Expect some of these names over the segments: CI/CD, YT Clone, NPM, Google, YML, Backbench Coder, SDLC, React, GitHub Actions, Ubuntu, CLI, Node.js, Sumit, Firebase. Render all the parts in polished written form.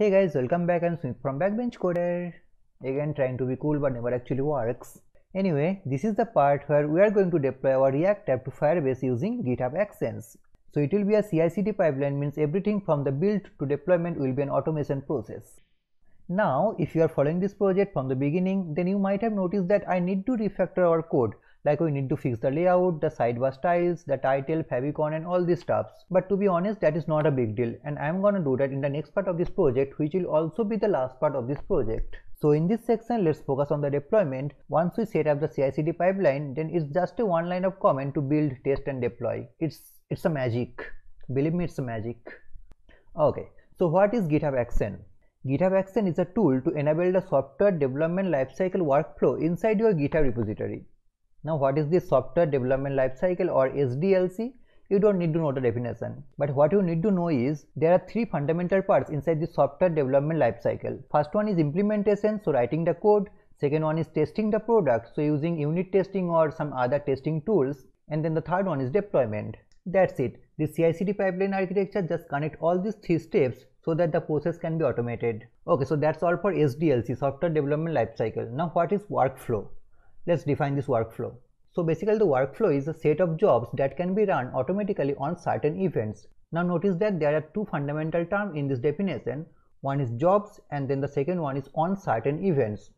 Hey guys, welcome back. I'm Sumit from Backbench Coder. Again, trying to be cool but never actually works. Anyway, this is the part where we are going to deploy our React app to Firebase using GitHub Actions. So it will be a CI/CD pipeline, means everything from the build to deployment will be an automation process. Now, if you are following this project from the beginning, then you might have noticed that I need to refactor our code. Like we need to fix the layout, the sidebar styles, the title, favicon and all these stuffs. But to be honest, that is not a big deal, and I am gonna do that in the next part of this project, which will also be the last part of this project. So in this section, let's focus on the deployment. Once we set up the CI/CD pipeline, then it's just a one line of command to build, test and deploy. It's a magic. Believe me, it's a magic. Okay, so what is GitHub Action? GitHub Action is a tool to enable the software development lifecycle workflow inside your GitHub repository. Now what is this software development lifecycle or SDLC? You don't need to know the definition. But what you need to know is there are three fundamental parts inside the software development lifecycle. First one is implementation, so writing the code. Second one is testing the product, so using unit testing or some other testing tools. And then the third one is deployment. That's it. The CI/CD pipeline architecture just connects all these three steps so that the process can be automated. Okay, so that's all for SDLC, software development lifecycle. Now what is workflow? Let's define this workflow. So basically the workflow is a set of jobs that can be run automatically on certain events. Now notice that there are two fundamental terms in this definition. One is jobs and then the second one is on certain events.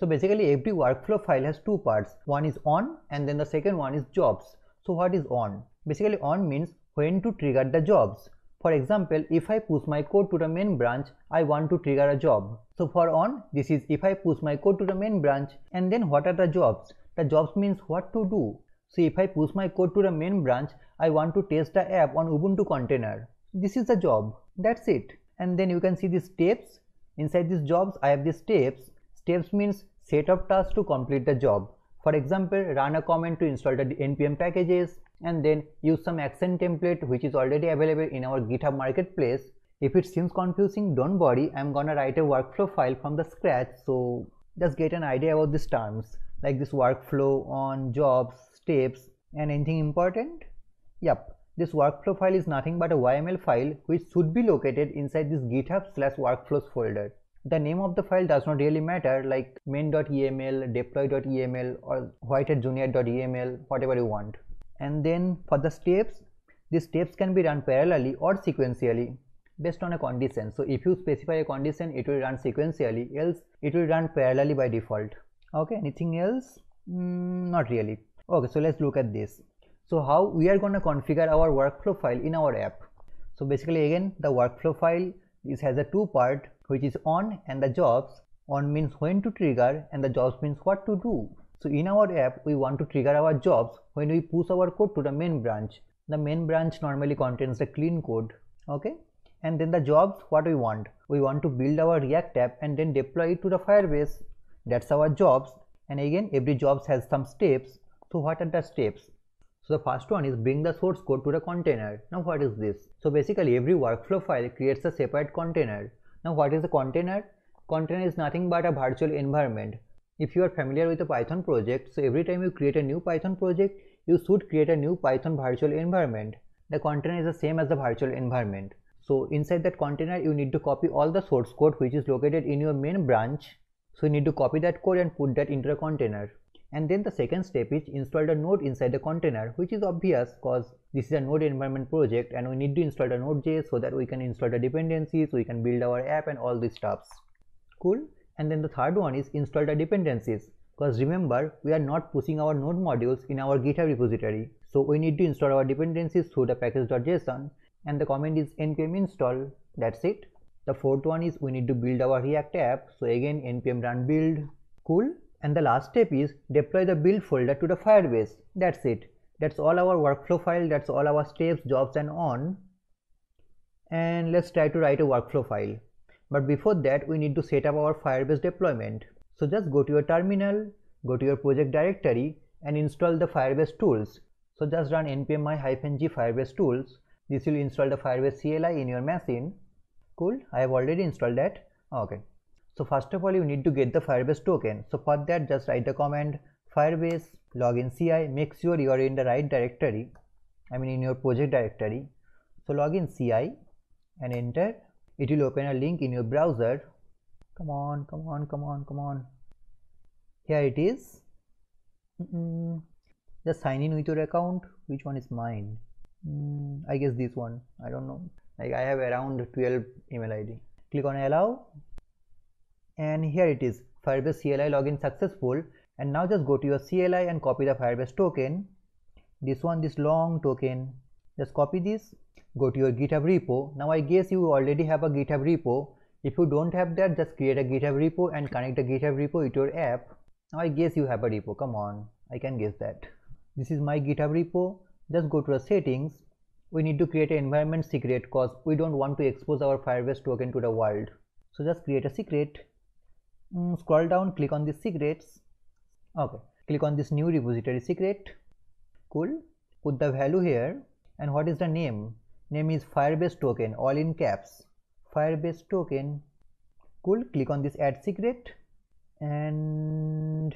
So basically every workflow file has two parts. One is on and then the second one is jobs. So what is on? Basically on means when to trigger the jobs. For example, if I push my code to the main branch, I want to trigger a job. So for on, this is if I push my code to the main branch, and then what are the jobs? The jobs means what to do. So if I push my code to the main branch, I want to test the app on Ubuntu container. This is the job. That's it. And then you can see these steps. Inside these jobs, I have these steps. Steps means set of tasks to complete the job. For example, run a command to install the NPM packages, and then use some action template which is already available in our GitHub marketplace. If it seems confusing, don't worry, I'm gonna write a workflow file from the scratch, so just get an idea about these terms like this workflow, on, jobs, steps, and anything important. Yep, this workflow file is nothing but a YML file which should be located inside this GitHub/workflows folder. The name of the file does not really matter, like main.eml, deploy.eml or whiteheadjunior.eml, whatever you want. And then for the steps, these steps can be run parallelly or sequentially based on a condition. So if you specify a condition, it will run sequentially, else it will run parallelly by default. Okay, anything else? Not really. Okay, so let's look at this. So how we are going to configure our workflow file in our app. So basically again, the workflow file, this has a two part which is on and the jobs. On means when to trigger and the jobs means what to do. So in our app, we want to trigger our jobs when we push our code to the main branch. The main branch normally contains the clean code, okay? And then the jobs, what we want? We want to build our React app and then deploy it to the Firebase. That's our jobs. And again, every jobs has some steps. So what are the steps? So the first one is bring the source code to the container. Now what is this? So basically every workflow file creates a separate container. Now what is the container? Container is nothing but a virtual environment. If you are familiar with a Python project, so every time you create a new Python project, you should create a new Python virtual environment. The container is the same as the virtual environment. So inside that container, you need to copy all the source code which is located in your main branch. So you need to copy that code and put that into a container. And then the second step is install the node inside the container, which is obvious because this is a node environment project and we need to install the Node.js so that we can install the dependencies, we can build our app and all these stuffs. Cool. And then the third one is install the dependencies, because remember we are not pushing our node modules in our GitHub repository. So we need to install our dependencies through the package.json, and the command is npm install. That's it. The fourth one is we need to build our React app. So again, npm run build. Cool. And the last step is deploy the build folder to the Firebase. That's it. That's all our workflow file. That's all our steps, jobs and on. And let's try to write a workflow file. But before that, we need to set up our Firebase deployment. So just go to your terminal, go to your project directory and install the Firebase tools. So just run npm -g Firebase tools. This will install the Firebase CLI in your machine. Cool, I have already installed that. Okay. So first of all, you need to get the Firebase token. So for that, just write the command Firebase login CI. Make sure you are in the right directory, I mean in your project directory. So login CI and enter. it will open a link in your browser. Come on. Here it is. Just sign in with your account. Which one is mine? I guess this one. I don't know. Like I have around 12 email ID. Click on allow. And here it is. Firebase CLI login successful. And now just go to your CLI and copy the Firebase token. This one, this long token. Just copy this. Go to your GitHub repo. Now I guess you already have a GitHub repo. If you don't have that, just create a GitHub repo and connect the GitHub repo with your app. Now I guess you have a repo. Come on, I can guess that. This is my GitHub repo. Just go to the settings. We need to create an environment secret because we don't want to expose our Firebase token to the world. So just create a secret. Scroll down, click on these secrets. Okay, click on this new repository secret. Cool. Put the value here. And what is the name? Name is Firebase token, all in caps. Firebase token. Cool. Click on this add secret and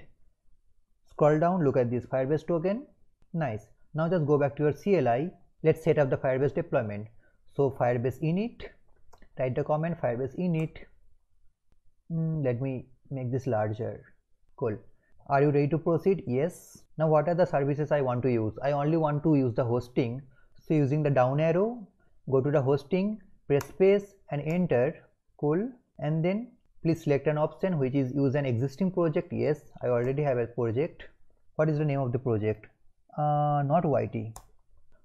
scroll down. Look at this Firebase token. Nice. Now just go back to your CLI. Let's set up the Firebase deployment. So Firebase init. Write the comment Firebase init. Let me make this larger. Cool. Are you ready to proceed? Yes. Now what are the services I want to use? I only want to use the hosting. So using the down arrow, go to the hosting, press space and enter. Cool. And then please select an option which is use an existing project. Yes, I already have a project. What is the name of the project? Not YT.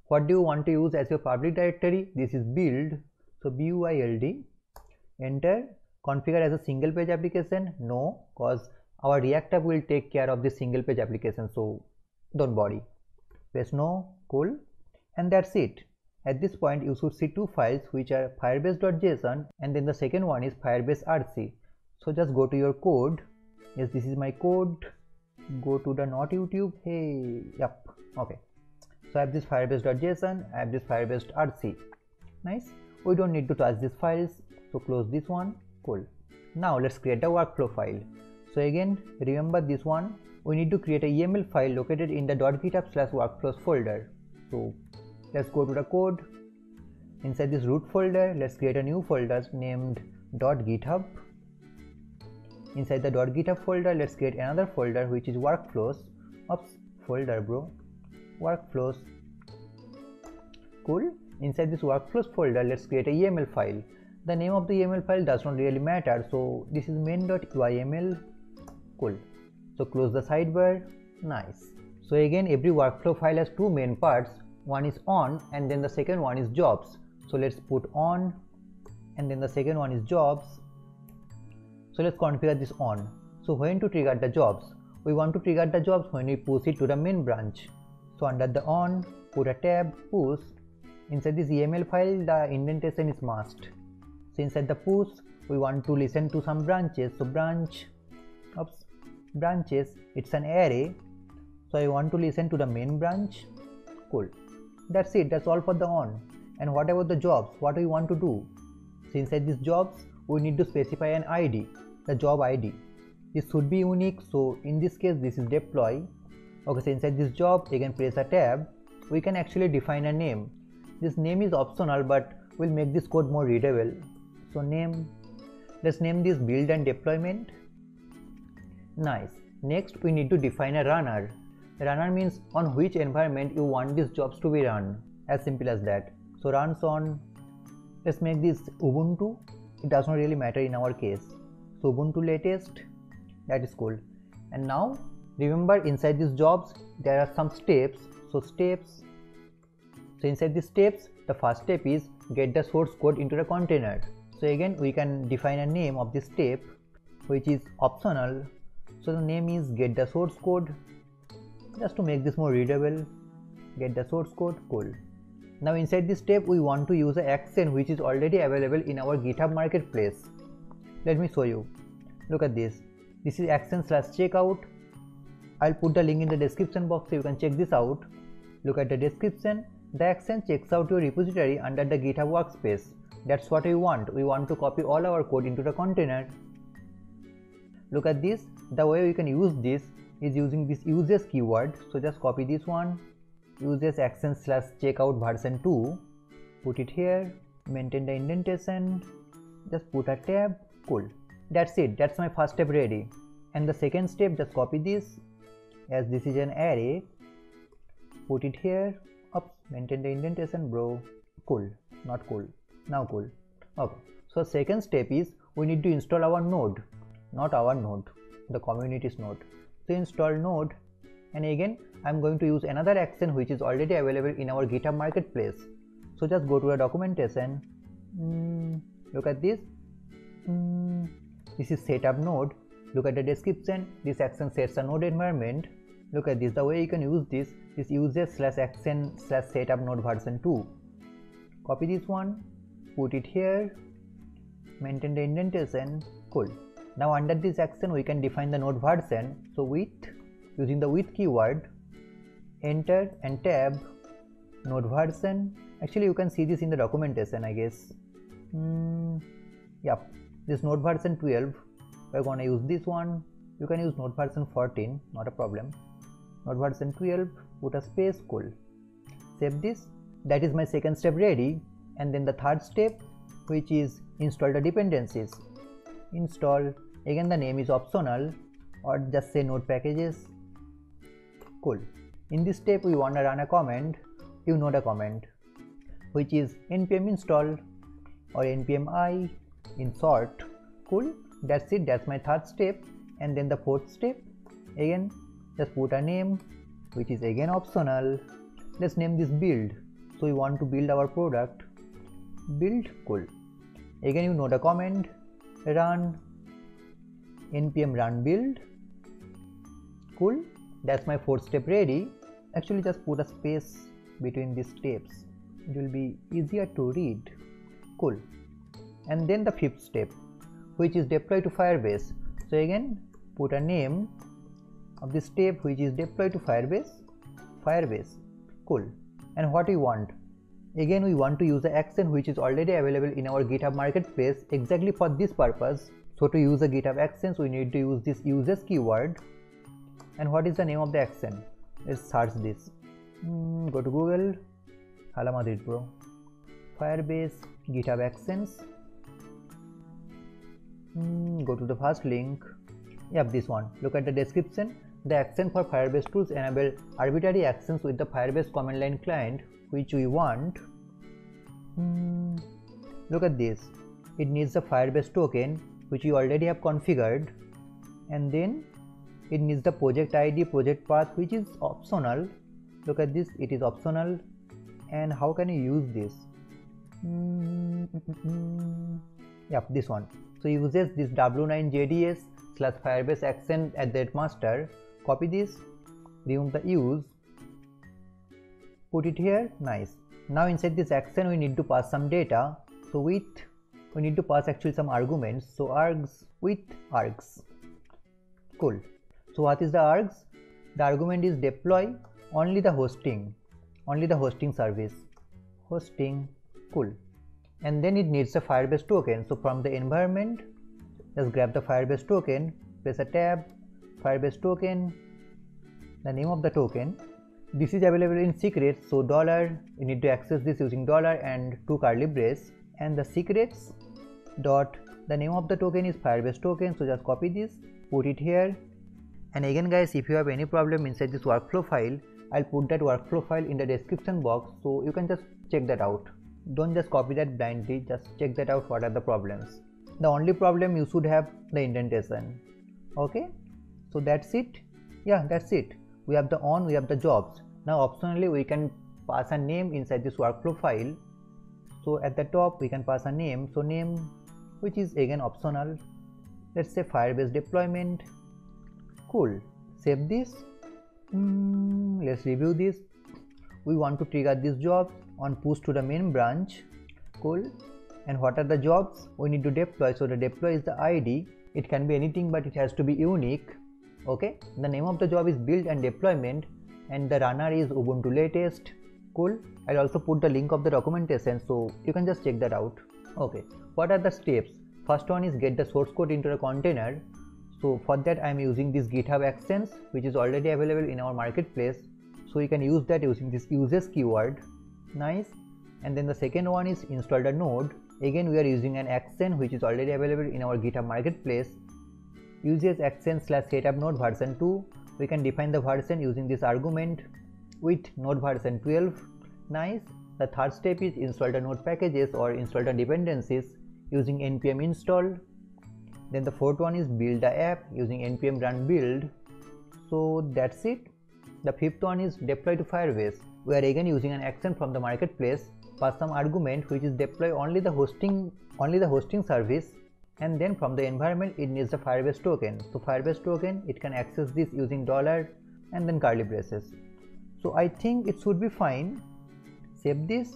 What do you want to use as your public directory? This is build. So build. Enter. Configure as a single page application. No, cause our React app will take care of the single page application, so don't worry. Press no. Cool. And that's it. At this point you should see two files which are firebase.json and then the second one is firebase.rc. So just go to your code. Yes, this is my code. Go to the not YouTube. Hey, yep. Okay, so I have this firebase.json, I have this firebase.rc. Nice. We don't need to touch these files, so close this one. Cool. Now let's create a workflow file. So again, remember this one, we need to create a YML file located in the .github/workflows folder. So let's go to the code. Inside this root folder, let's create a new folder named .github. Inside the .github folder, let's create another folder which is workflows. Oops, folder bro. Workflows. Cool. Inside this workflows folder, let's create a YML file. The name of the YML file does not really matter. So this is main.yml. Cool. So close the sidebar. Nice. So again, every workflow file has two main parts. One is on and then the second one is jobs. So let's put on and then the second one is jobs. So let's configure this on. So when to trigger the jobs? We want to trigger the jobs when we push it to the main branch. So under the on, put a tab, push. Inside this YML file, the indentation is must. So inside the push, we want to listen to some branches. So branch, oops, branches, it's an array. So I want to listen to the main branch. Cool. That's it. That's all for the on. And what about the jobs? What do we want to do? So inside these jobs, we need to specify an ID, the job ID. This should be unique. So in this case, this is deploy. Okay, so inside this job, again press a tab. We can actually define a name. This name is optional, but we'll make this code more readable. So name, let's name this build and deployment. Nice. Next, we need to define a runner. Runner means on which environment you want these jobs to be run. As simple as that. So runs on, let's make this Ubuntu. It does not really matter in our case. So Ubuntu latest, that is cool. And now remember inside these jobs there are some steps. So steps, so inside these steps the first step is get the source code into the container. So again we can define a name of this step which is optional. So the name is get the source code. Just to make this more readable, get the source code. Cool. Now inside this step we want to use an action which is already available in our GitHub marketplace. Let me show you. Look at this. This is action/checkout. I'll put the link in the description box so you can check this out. Look at the description. The action checks out your repository under the GitHub workspace. That's what we want. We want to copy all our code into the container. Look at this. The way we can use this is using this uses keyword. So just copy this one, uses action/checkout version 2, put it here, maintain the indentation, just put a tab, cool. That's it, that's my first step ready. And the second step, just copy this, as this is an array, put it here. Oops, maintain the indentation, bro. Cool, not cool, now cool. Okay, so second step is we need to install our node, not our node, the community's node. So install node, and again I'm going to use another action which is already available in our GitHub marketplace. So just go to the documentation, look at this, this is setup node. Look at the description, this action sets a node environment. Look at this, the way you can use this is uses/action/setup node version 2. Copy this one, put it here, maintain the indentation, cool. Now under this action we can define the node version. So with using the with keyword, enter and tab, node version. Actually you can see this in the documentation, I guess. Yep, this node version 12. We're gonna use this one. You can use node version 14, not a problem. Node version 12, put a space, cool. Save this. That is my second step ready. And then the third step, which is install the dependencies. Install, again the name is optional, or just say node packages, cool. In this step we wanna run a command, you know the command, which is npm install or npm i in short, cool. That's it, that's my third step. And then the fourth step, again just put a name, which is again optional. Let's name this build, so we want to build our product, build, cool. Again you know the command, run npm run build, cool. That's my fourth step ready. Actually just put a space between these steps, it will be easier to read, cool. And then the fifth step, which is deploy to Firebase. So again put a name of this step, which is deploy to Firebase, cool. And what we want, again we want to use the action which is already available in our GitHub marketplace exactly for this purpose. So to use the GitHub Actions we need to use this uses keyword. And what is the name of the action? Let's search this. Go to Google, Hala Madrid bro, Firebase GitHub Actions. Go to the first link, yep, this one. Look at the description. The action for Firebase tools enable arbitrary actions with the Firebase command line client, which we want. Look at this, it needs the Firebase token, which we already have configured, and then it needs the project ID, project path, which is optional. Look at this, it is optional. And how can you use this? Yep, this one. So uses this w9jds/firebase action at that master. Copy this, remove the use, put it here, nice. Now inside this action we need to pass some data. So with, we need to pass actually some arguments. So args, with args, cool. So what is the args? The argument is deploy only the hosting, service, hosting, cool. And then it needs a Firebase token. So from the environment, just grab the Firebase token, press a tab, Firebase token, the name of the token. This is available in secrets, so dollar, you need to access this using dollar and 2 curly braces. And the secrets dot, the name of the token is Firebase token, so just copy this, put it here. And again guys, if you have any problem inside this workflow file, I'll put that workflow file in the description box, so you can just check that out. Don't just copy that blindly, just check that out, what are the problems. The only problem you should have the indentation. Okay, so that's it. Yeah, that's it. We have the on, we have the jobs. Now optionally we can pass a name inside this workflow file. So at the top we can pass a name. So name, which is again optional. Let's say Firebase deployment. Cool. Save this. Let's review this. We want to trigger this job on push to the main branch, cool. And what are the jobs we need to deploy? So the deploy is the ID, it can be anything but it has to be unique. Okay, the name of the job is build and deployment, and the runner is Ubuntu latest, cool. I'll also put the link of the documentation, so you can just check that out. Okay, what are the steps? First one is get the source code into a container. So for that I'm using this GitHub Actions, which is already available in our marketplace, so you can use that using this uses keyword, nice. And then the second one is install the node, Again, we are using an action which is already available in our GitHub marketplace. Uses action/setup node version 2. We can define the version using this argument with node version 12. Nice. The third step is install the node packages or install the dependencies using npm install. Then the fourth one is build the app using npm run build. So that's it. The fifth one is deploy to Firebase. We are again using an action from the marketplace, pass some argument which is deploy only the hosting service, and then from the environment it needs the Firebase token. So Firebase token, it can access this using $ and then curly braces. So I think it should be fine. Save this,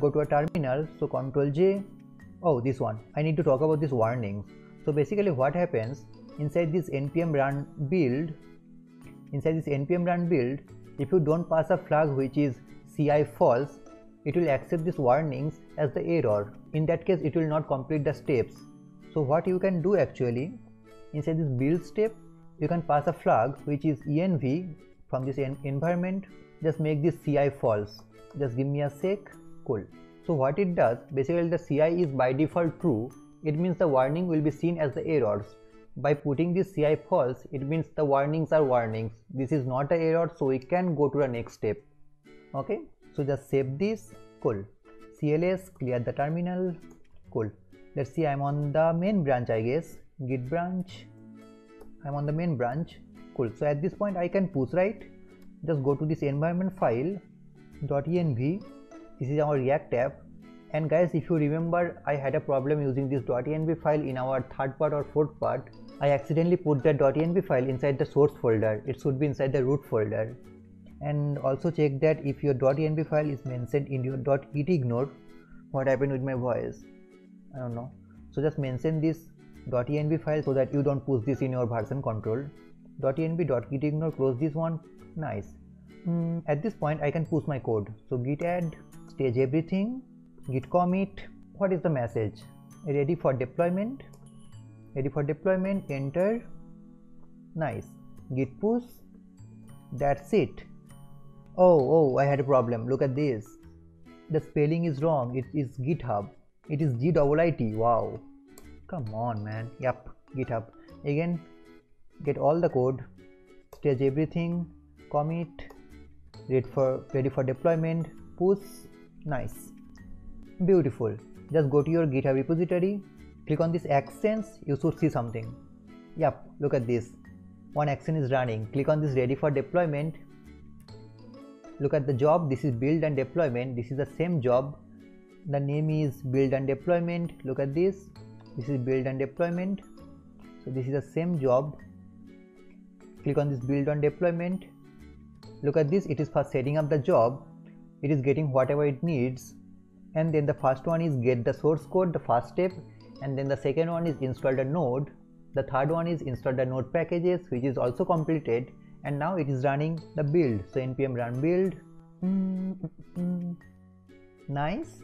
go to a terminal, so Ctrl J. Oh, this one, I need to talk about this warning. So basically what happens inside this npm run build, if you don't pass a flag which is CI false, it will accept these warnings as the error. In that case, it will not complete the steps. So what you can do actually, inside this build step, you can pass a flag which is env from this environment. Just make this CI false. Just give me a sec. Cool. So what it does, basically the CI is by default true. It means the warning will be seen as the errors. By putting this CI false, it means the warnings are warnings. This is not an error, so we can go to the next step. Okay, so just save this. Cool. CLS, clear the terminal. Cool. Let's see, I'm on the main branch, I guess. Git branch. I'm on the main branch. Cool. So at this point, I can push, right? Just go to this environment file, .env. This is our React app. And guys, if you remember, I had a problem using this .env file in our third part or fourth part. I accidentally put that .env file inside the source folder. It should be inside the root folder. And also check that if your .env file is mentioned in your .etignore. What happened with my voice? I don't know. So just mention this .env file so that you don't push this in your version control. .env, .etignore, close this one. Nice. At this point, I can push my code. So git add, stage everything, git commit. What is the message? Ready for deployment. Ready for deployment. Enter. Nice. Git push. That's it. Oh, I had a problem. Look at this. The spelling is wrong. It is GitHub. It is GIT. Wow. Come on, man. Yep. GitHub. Again, get all the code. Stage everything. Commit. Ready for deployment. Push. Nice. Beautiful. Just go to your GitHub repository, click on this actions, you should see something. Yep, look at this. One action is running. Click on this ready for deployment. Look at the job. This is build and deployment. This is the same job. The name is build and deployment. Look at this. This is build and deployment. So this is the same job. Click on this build on deployment. Look at this. It is for setting up the job. It is getting whatever it needs. And then the first one is get the source code, the first step, and then the second one is install the node, the third one is install the node packages, which is also completed, and now it is running the build. So npm run build. Nice.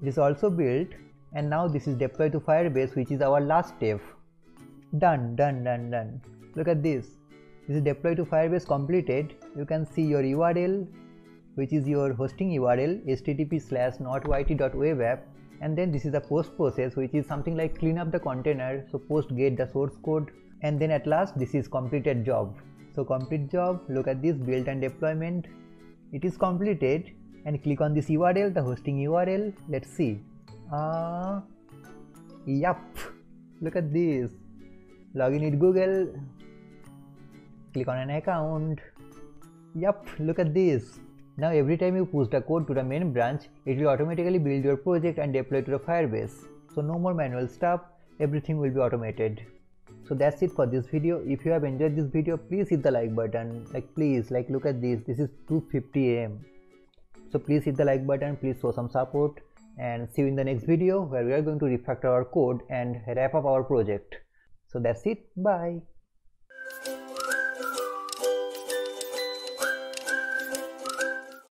It is also built, and now this is deploy to Firebase, which is our last step. Done. Look at this. This is deploy to Firebase completed. You can see your URL, which is your hosting URL, http:/notyt.webapp, and then this is the post process, which is something like clean up the container, so post get the source code, and then at last this is completed job. So complete job, look at this, build and deployment, it is completed, and click on this URL, the hosting URL, let's see, yup, look at this, login with Google, click on an account, yup, look at this. Now every time you push the code to the main branch, it will automatically build your project and deploy to the Firebase. So no more manual stuff, everything will be automated. So that's it for this video. If you have enjoyed this video, please hit the like button. Please, look at this. This is 2:50 AM. So please hit the like button, please show some support, and see you in the next video where we are going to refactor our code and wrap up our project. So that's it. Bye.